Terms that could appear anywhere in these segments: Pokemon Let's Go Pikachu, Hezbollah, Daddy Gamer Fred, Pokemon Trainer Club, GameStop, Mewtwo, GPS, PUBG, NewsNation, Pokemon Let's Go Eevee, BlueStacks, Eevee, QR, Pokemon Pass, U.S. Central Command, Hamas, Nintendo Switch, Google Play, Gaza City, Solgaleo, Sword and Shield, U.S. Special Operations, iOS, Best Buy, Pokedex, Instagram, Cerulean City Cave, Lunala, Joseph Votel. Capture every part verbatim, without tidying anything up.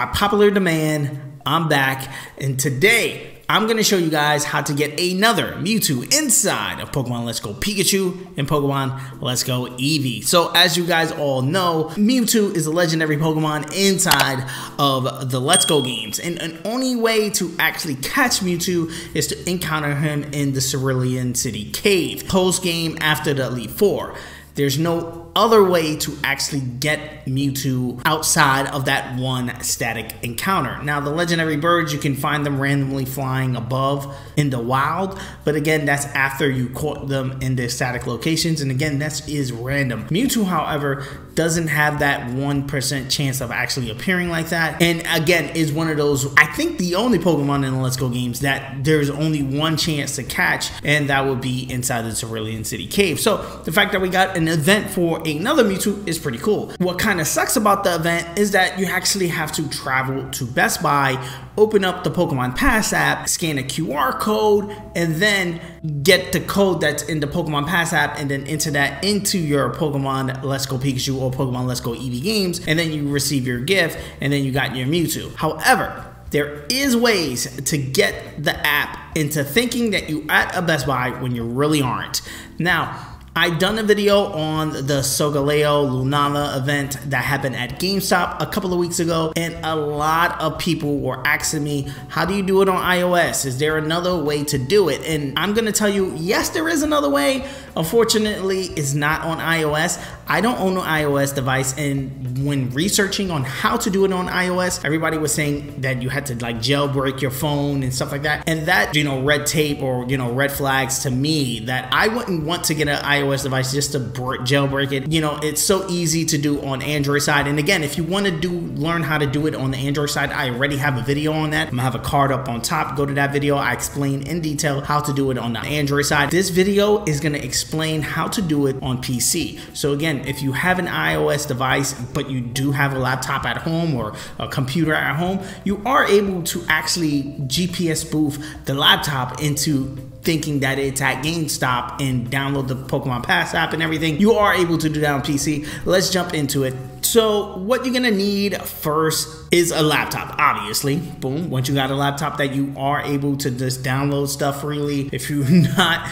by popular demand, I'm back, and today I'm going to show you guys how to get another Mewtwo inside of Pokemon Let's Go Pikachu and Pokemon Let's Go Eevee. So as you guys all know, Mewtwo is a legendary Pokemon inside of the Let's Go games. And an only way to actually catch Mewtwo is to encounter him in the Cerulean City Cave post game after the Elite Four. There's no other way to actually get Mewtwo outside of that one static encounter. Now, the legendary birds, you can find them randomly flying above in the wild, but again, that's after you caught them in their static locations, and again, that is random. Mewtwo, however, doesn't have that one percent chance of actually appearing like that, and again, is one of those, I think the only Pokemon in the Let's Go games that there's only one chance to catch, and that would be inside the Cerulean City Cave. So the fact that we got an event for another Mewtwo is pretty cool. What kind of sucks about the event is that you actually have to travel to Best Buy, open up the Pokemon Pass app, scan a Q R code, and then get the code that's in the Pokemon Pass app and then enter that into your Pokemon Let's Go Pikachu or Pokemon Let's Go Eevee games, and then you receive your gift and then you got your Mewtwo. However, there is ways to get the app into thinking that you're at a Best Buy when you really aren't. Now, I done a video on the Solgaleo Lunala event that happened at GameStop a couple of weeks ago, and a lot of people were asking me, how do you do it on iOS? Is there another way to do it? And I'm gonna tell you, yes, there is another way. Unfortunately, it's not on iOS. I don't own an iOS device, and when researching on how to do it on iOS, everybody was saying that you had to like jailbreak your phone and stuff like that, and that, you know, red tape or, you know, red flags to me that I wouldn't want to get an iOS iOS device just to jailbreak it. You know, it's so easy to do on Android side. And again, if you want to do learn how to do it on the Android side, I already have a video on that. I'm gonna have a card up on top. Go to that video. I explain in detail how to do it on the Android side. This video is gonna explain how to do it on P C. So again, if you have an iOS device but you do have a laptop at home or a computer at home, you are able to actually G P S boost the laptop into thinking that it's at GameStop and download the Pokemon Pass app and everything. You are able to do that on P C. Let's jump into it. So what you're gonna need first is a laptop, obviously. Boom, once you got a laptop that you are able to just download stuff freely. If you're not,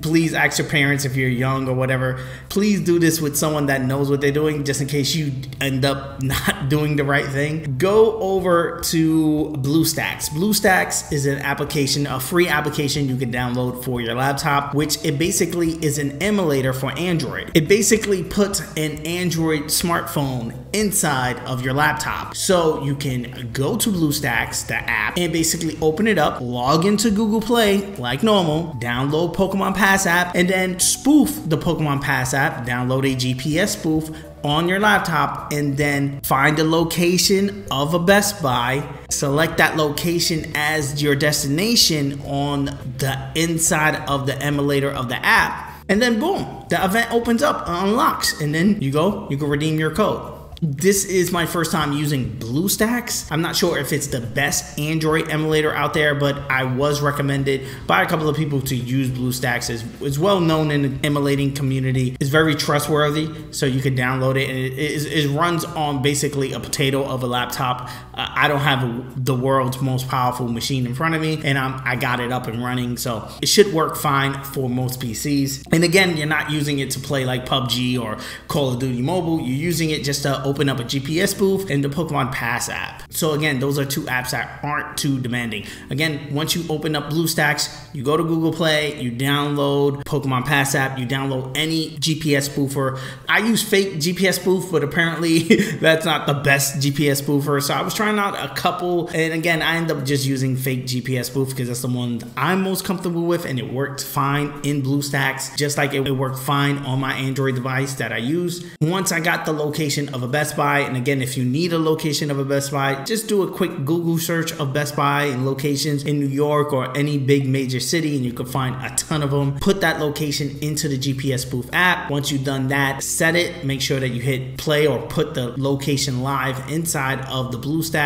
please ask your parents if you're young or whatever. Please do this with someone that knows what they're doing, just in case you end up not doing the right thing. Go over to BlueStacks. BlueStacks is an application, a free application you can download for your laptop, which it basically is an emulator for Android. It basically puts an Android smartphone inside of your laptop. So you can go to BlueStacks, the app, and basically open it up, log into Google Play like normal, download Pokemon Pass app, and then spoof the Pokemon Pass app, download a G P S spoof on your laptop, and then find the location of a Best Buy. Select that location as your destination on the inside of the emulator of the app. And then boom, the event opens up, unlocks, and then you go, you can redeem your code. This is my first time using BlueStacks. I'm not sure if it's the best Android emulator out there, but I was recommended by a couple of people to use BlueStacks. It's, it's well known in the emulating community. It's very trustworthy, so you can download it. And it, it, it runs on basically a potato of a laptop. Uh, I don't have a, the world's most powerful machine in front of me, and I'm, I got it up and running, so it should work fine for most P Cs. And again, you're not using it to play like P U B G or Call of Duty Mobile. You're using it just to open up a G P S booth and the Pokemon Pass app. So again, those are two apps that aren't too demanding. Again, once you open up BlueStacks, you go to Google Play, you download Pokemon Pass app, you download any G P S spoofer. I use fake G P S spoof, but apparently that's not the best G P S spoofer. So I was trying out a couple, and again, I end up just using fake G P S spoof because that's the one I'm most comfortable with, and it worked fine in BlueStacks, just like it worked fine on my Android device that I use. Once I got the location of a Best Buy, and again, if you need a location of a Best Buy, just do a quick Google search of Best Buy and locations in New York or any big major city, and you can find a ton of them. Put that location into the G P S booth app. Once you've done that, set it, make sure that you hit play or put the location live inside of the BlueStacks.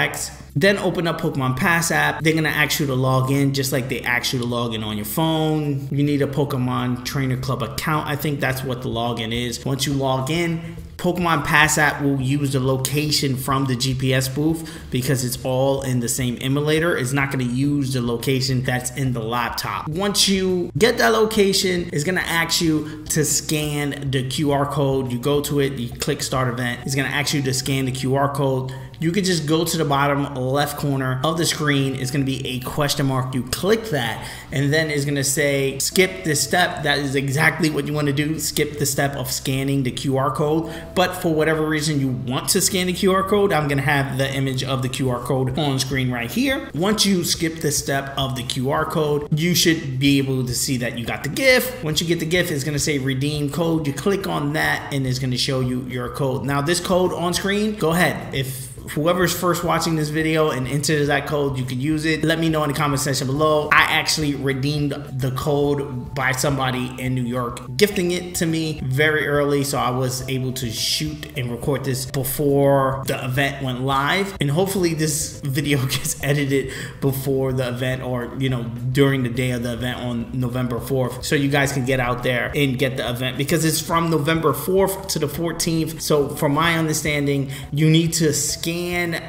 Then open up Pokemon Pass app. They're gonna ask you to log in just like they ask you to log in on your phone. You need a Pokemon Trainer Club account. I think that's what the login is. Once you log in, Pokemon Pass app will use the location from the G P S booth because it's all in the same emulator. It's not going to use the location that's in the laptop. Once you get that location, it's going to ask you to scan the Q R code. You go to it, you click start event. It's going to ask you to scan the Q R code. You could just go to the bottom left corner of the screen. It's going to be a question mark. You click that, and then it's going to say skip this step. That is exactly what you want to do. Skip the step of scanning the Q R code. But for whatever reason you want to scan the Q R code, I'm going to have the image of the Q R code on screen right here. Once you skip the step of the Q R code, you should be able to see that you got the GIF. Once you get the GIF, it's going to say redeem code. You click on that and it's going to show you your code. Now this code on screen, go ahead. If whoever's first watching this video and enters that code, you can use it. Let me know in the comment section below. I actually redeemed the code by somebody in New York gifting it to me very early, so I was able to shoot and record this before the event went live. And hopefully this video gets edited before the event, or you know, during the day of the event on November fourth, so you guys can get out there and get the event, because it's from November fourth to the fourteenth. So from my understanding, you need to scan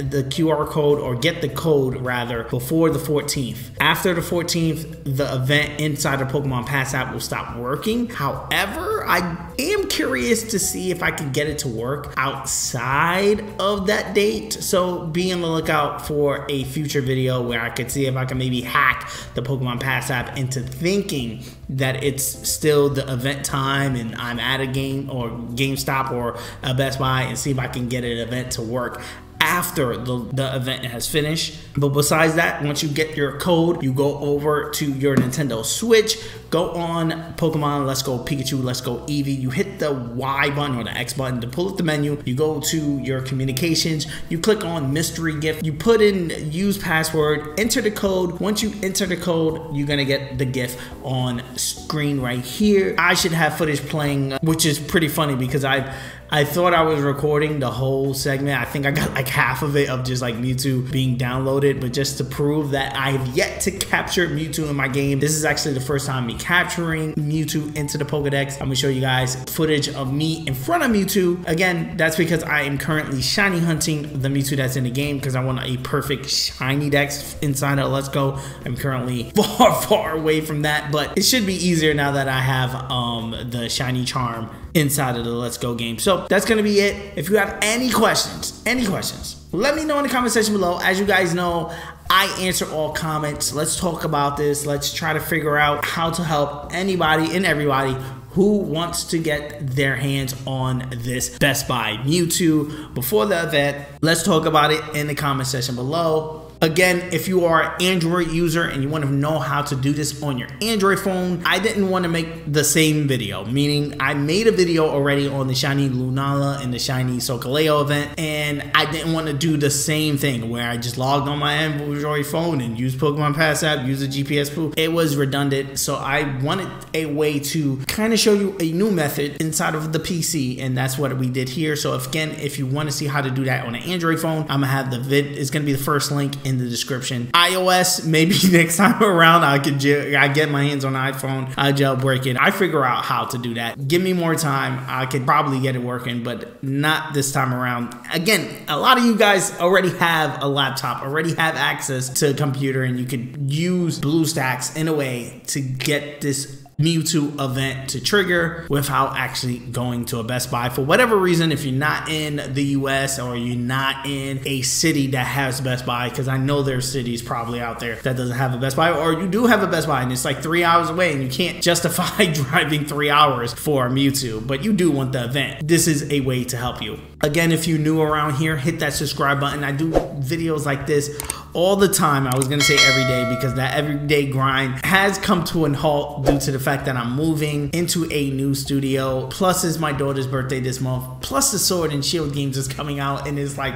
the Q R code, or get the code rather, before the fourteenth. After the fourteenth, the event inside the Pokemon Pass app will stop working. However, I am curious to see if I can get it to work outside of that date. So be on the lookout for a future video where I could see if I can maybe hack the Pokemon Pass app into thinking that it's still the event time and I'm at a game or GameStop or a Best Buy, and see if I can get an event to work after the, the event has finished. But besides that, once you get your code, you go over to your Nintendo Switch, go on Pokemon Let's Go Pikachu, Let's Go Eevee, you hit the Y button or the X button to pull up the menu, you go to your communications, you click on mystery gift, you put in use password, enter the code. Once you enter the code, you're gonna get the GIF on screen right here. I should have footage playing, which is pretty funny because I've I thought I was recording the whole segment. I think I got like half of it, of just like Mewtwo being downloaded, but just to prove that I have yet to capture Mewtwo in my game, this is actually the first time me capturing Mewtwo into the Pokedex. I'm gonna show you guys footage of me in front of Mewtwo. Again, that's because I am currently shiny hunting the Mewtwo that's in the game, because I want a perfect shiny dex inside of Let's Go. I'm currently far, far away from that, but it should be easier now that I have um, the shiny charm inside of the Let's Go game. So that's gonna be it. If you have any questions, any questions, let me know in the comment section below. As you guys know, I answer all comments. Let's talk about this. Let's try to figure out how to help anybody and everybody who wants to get their hands on this Best Buy Mewtwo before the event. Let's talk about it in the comment section below. Again, if you are an Android user and you want to know how to do this on your Android phone, I didn't want to make the same video, meaning I made a video already on the shiny Lunala and the shiny Solgaleo event, and I didn't want to do the same thing where I just logged on my Android phone and used Pokemon Pass app, used the G P S proof. It was redundant, so I wanted a way to kind of show you a new method inside of the P C, and that's what we did here. So if, again, if you want to see how to do that on an Android phone, I'm gonna have the vid. It's gonna be the first link in the description. iOS, maybe next time around I can I get my hands on an iPhone, I jailbreak it, I figure out how to do that. Give me more time, I could probably get it working, but not this time around. Again, a lot of you guys already have a laptop, already have access to a computer, and you could use BlueStacks in a way to get this Mewtwo event to trigger without actually going to a Best Buy. For whatever reason, if you're not in the U S or you're not in a city that has Best Buy, because I know there's cities probably out there that doesn't have a Best Buy, or you do have a Best Buy and it's like three hours away and you can't justify driving three hours for a Mewtwo, but you do want the event, this is a way to help you. Again, if you're new around here, hit that subscribe button. I do videos like this all the time. I was gonna say every day, because that everyday grind has come to an halt due to the fact that I'm moving into a new studio. Plus it's my daughter's birthday this month. Plus the Sword and Shield games is coming out, and it's like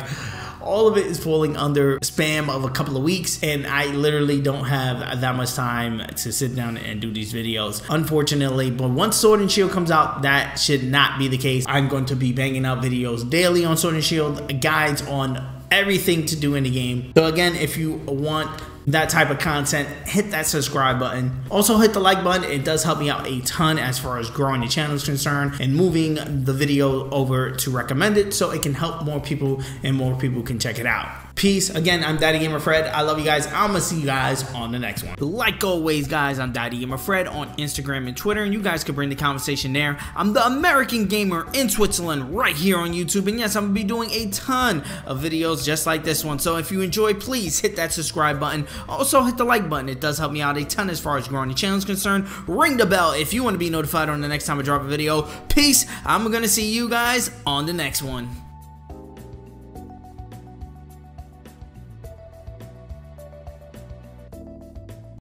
all of it is falling under spam of a couple of weeks, and I literally don't have that much time to sit down and do these videos, unfortunately. But once Sword and Shield comes out, that should not be the case. I'm going to be banging out videos daily on Sword and Shield, guides on everything to do in the game. So again, if you want that type of content, hit that subscribe button. Also hit the like button. It does help me out a ton as far as growing the channel is concerned and moving the video over to recommended so it can help more people and more people can check it out. Peace. Again, I'm Daddy Gamer Fred. I love you guys. I'm gonna see you guys on the next one. Like always, guys, I'm Daddy Gamer Fred on Instagram and Twitter, and you guys can bring the conversation there. I'm the American Gamer in Switzerland right here on YouTube, and yes, I'm gonna be doing a ton of videos just like this one. So if you enjoy, please hit that subscribe button. Also hit the like button. It does help me out a ton as far as growing the channel is concerned. Ring the bell if you want to be notified on the next time I drop a video. Peace. I'm gonna see you guys on the next one.